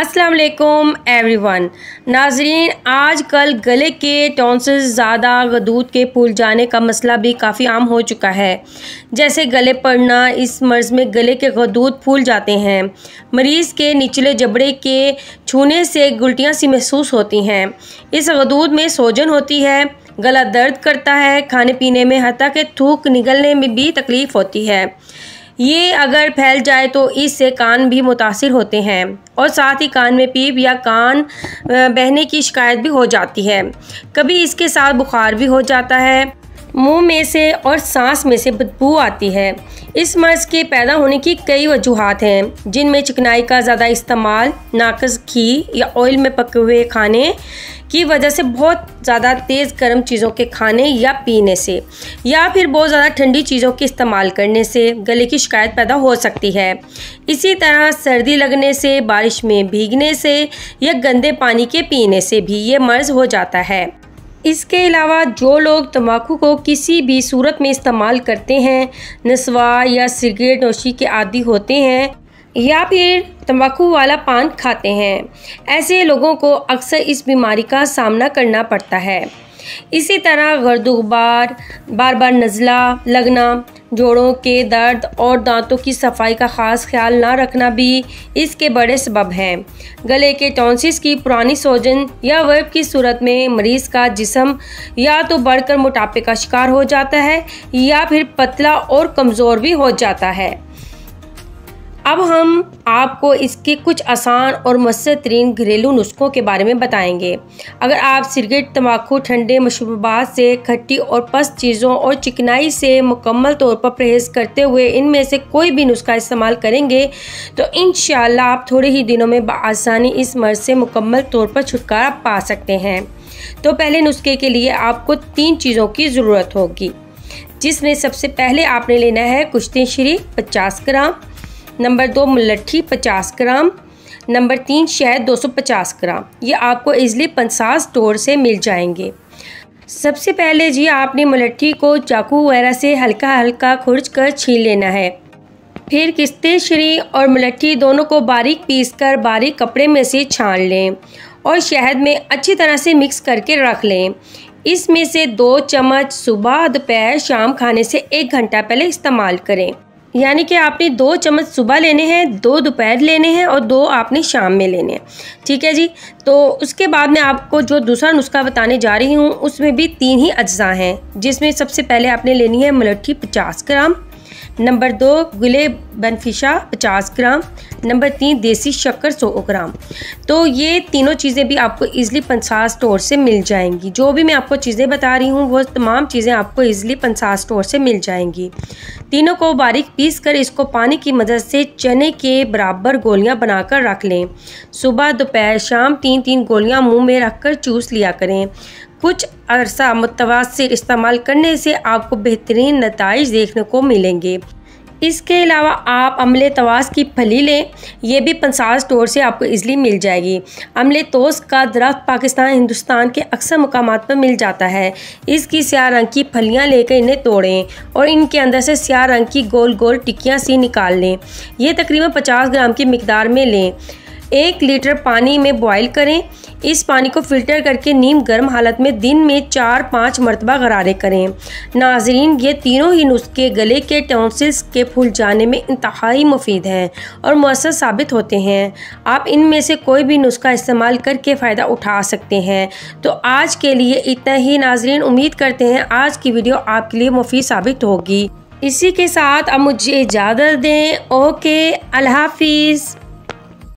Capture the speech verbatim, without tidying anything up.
अस्सलाम वालेकुम एवरीवन। नाजरीन, आज कल गले के टॉन्सिल ज़्यादा गदूद के फूल जाने का मसला भी काफ़ी आम हो चुका है। जैसे गले पड़ना, इस मर्ज़ में गले के गदूद फूल जाते हैं। मरीज़ के निचले जबड़े के छूने से गुल्टियाँ सी महसूस होती हैं। इस गदूद में सूजन होती है, गला दर्द करता है, खाने पीने में हत्ता के थूक निगलने में भी तकलीफ़ होती है। ये अगर फैल जाए तो इससे कान भी मुतासिर होते हैं और साथ ही कान में पीप या कान बहने की शिकायत भी हो जाती है। कभी इसके साथ बुखार भी हो जाता है। मुंह में से और सांस में से बदबू आती है। इस मर्ज़ के पैदा होने की कई वजूहत हैं, जिनमें चिकनाई का ज़्यादा इस्तेमाल, नाकस घी या ऑयल में पके हुए खाने की वजह से, बहुत ज़्यादा तेज़ गर्म चीज़ों के खाने या पीने से, या फिर बहुत ज़्यादा ठंडी चीज़ों के इस्तेमाल करने से गले की शिकायत पैदा हो सकती है। इसी तरह सर्दी लगने से, बारिश में भीगने से या गंदे पानी के पीने से भी ये मर्ज़ हो जाता है। इसके अलावा जो लोग तम्बाकू को किसी भी सूरत में इस्तेमाल करते हैं, नस्वा या सिगरेट नोशी के आदी होते हैं या फिर तम्बाकू वाला पान खाते हैं, ऐसे लोगों को अक्सर इस बीमारी का सामना करना पड़ता है। इसी तरह गर्द-ओ-गुबार, बार बार नज़ला लगना, जोड़ों के दर्द और दांतों की सफाई का ख़ास ख्याल ना रखना भी इसके बड़े सबब हैं। गले के टॉन्सिल्स की पुरानी सूजन या वर्म की सूरत में मरीज़ का जिस्म या तो बढ़कर मोटापे का शिकार हो जाता है या फिर पतला और कमज़ोर भी हो जाता है। अब हम आपको इसके कुछ आसान और मसर तरीन घरेलू नुस्खों के बारे में बताएंगे। अगर आप सिगरेट, तम्बाकू, ठंडे मशरूबात से, खट्टी और पस्त चीज़ों और चिकनाई से मुकम्मल तौर पर परहेज़ करते हुए इनमें से कोई भी नुस्खा इस्तेमाल करेंगे तो इंशाअल्लाह आप थोड़े ही दिनों में बआसानी इस मर्ज़ से मुकम्मल तौर पर छुटकारा पा सकते हैं। तो पहले नुस्खे के लिए आपको तीन चीज़ों की ज़रूरत होगी, जिसमें सबसे पहले आपने लेना है कुश्ते शरी पचास ग्राम, नंबर दो मुलट्ठी पचास ग्राम, नंबर तीन शहद दो सौ पचास ग्राम। ये आपको इजली पंसार स्टोर से मिल जाएंगे। सबसे पहले जी आपने मुलट्ठी को चाकू वगैरह से हल्का हल्का खुरच कर छील लेना है। फिर किस्ते शरी और मुलट्ठी दोनों को बारीक पीसकर बारीक कपड़े में से छान लें और शहद में अच्छी तरह से मिक्स करके रख लें। इसमें से दो चम्मच सुबह, दोपहर, शाम खाने से एक घंटा पहले इस्तेमाल करें। यानी कि आपने दो चम्मच सुबह लेने हैं, दो दोपहर लेने हैं और दो आपने शाम में लेने हैं। ठीक है जी। तो उसके बाद मैं आपको जो दूसरा नुस्खा बताने जा रही हूँ उसमें भी तीन ही अज्जा हैं, जिसमें सबसे पहले आपने लेनी है मुलट्ठी पचास ग्राम, नंबर दो गिले बनफिशा पचास ग्राम, नंबर तीन देसी शक्कर सौ ग्राम। तो ये तीनों चीज़ें भी आपको इजली पंसार स्टोर से मिल जाएंगी। जो भी मैं आपको चीज़ें बता रही हूँ वो तमाम चीज़ें आपको इजली पंसार स्टोर से मिल जाएंगी। तीनों को बारीक पीसकर इसको पानी की मदद से चने के बराबर गोलियाँ बनाकर रख लें। सुबह, दोपहर, शाम तीन तीन गोलियाँ मुँह में रखकर चूस लिया करें। कुछ अरसा मुतवासिर इस्तेमाल करने से आपको बेहतरीन नताइज देखने को मिलेंगे। इसके अलावा आप अमले तवास की फली लें, यह भी पंसार स्टोर से आपको इजली मिल जाएगी। अमले तोस का दरख्त पाकिस्तान, हिंदुस्तान के अक्सर मकामात पर मिल जाता है। इसकी स्याह रंग की फलियां लेकर इन्हें तोड़ें और इनके अंदर से स्याह रंग की गोल गोल टिक्कियाँ सी निकाल लें। यह तकरीबन पचास ग्राम की मिकदार में लें। एक लीटर पानी में बॉयल करें। इस पानी को फ़िल्टर करके नीम गर्म हालत में दिन में चार पाँच मरतबा गरारे करें। नाजरीन, ये तीनों ही नुस्खे गले के टॉन्सिल्स के फूल जाने में इंतहाई मुफीद हैं और मुअस्सर साबित होते हैं। आप इनमें से कोई भी नुस्खा इस्तेमाल करके फ़ायदा उठा सकते हैं। तो आज के लिए इतना ही नाजरीन। उम्मीद करते हैं आज की वीडियो आपके लिए मुफीद साबित होगी। इसी के साथ अब मुझे इजाज़त दें। ओके, अल्लाह हाफिज़।